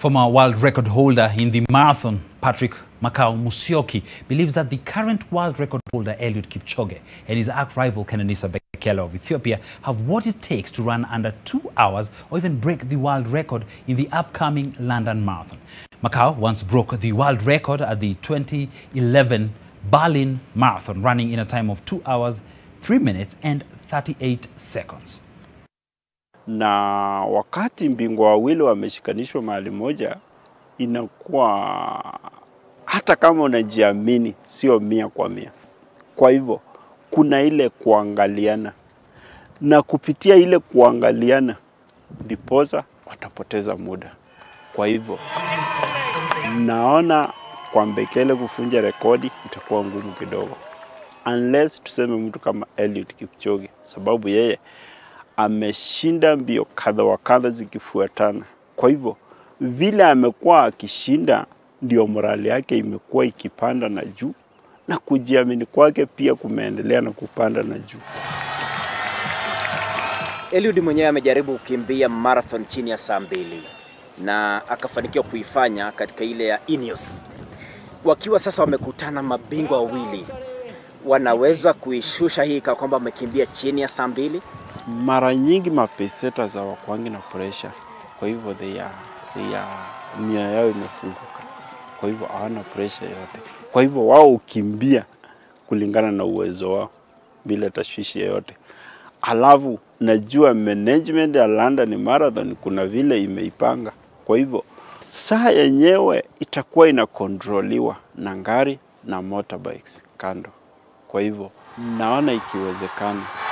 Former world record holder in the marathon, Patrick Makau Musyoki, believes that the current world record holder, Eliud Kipchoge, and his arch-rival, Kenenisa Bekele of Ethiopia, have what it takes to run under 2 hours or even break the world record in the upcoming London Marathon. Makau once broke the world record at the 2011 Berlin Marathon, running in a time of 2 hours, 3 minutes and 38 seconds. Na wakati mbingwa wawili wameshikanishwa mahali moja, inakuwa hata kama unajiamini sio 100 kwa 100. Kwa hivyo kuna ile kuangaliana, na kupitia ile kuangaliana dipoza watapoteza muda. Kwa hivyo naona kwa Bekele kufunja rekodi itakuwa ngumu kidogo, unless tuseme mtu kama Eliud Kipchoge, sababu yeye ameshinda mbio kadha wa kadha zikifuatana. Kwa hivyo vile amekuwa akishinda ndio morali yake imekuwa ikipanda na juu, na kujiamini kwake pia kumeendelea na kupanda na juu. Eliud mwenyewe amejaribu kukimbia marathon chini ya saa 2 na akafanikiwa kuifanya katika ile ya Ineos. Wakiwa sasa wamekutana mabingwa wawili, wanaweza kuishusha hii kwa kwamba amekimbia chini ya saa 2. Mara nyingi mapeseta za wakwangi na pressure, kwa hivyo nia yao imefunguka, kwa hivyo hawana pressure yote. Kwa hivyo wao ukimbia kulingana na uwezo wao bila tashwishi yote. Alafu najua management ya London Marathon kuna vile imeipanga, kwa hivyo saa yenyewe itakuwa inakontroliwa na gari na motorbikes kando. Kwa hivyo naona ikiwezekana.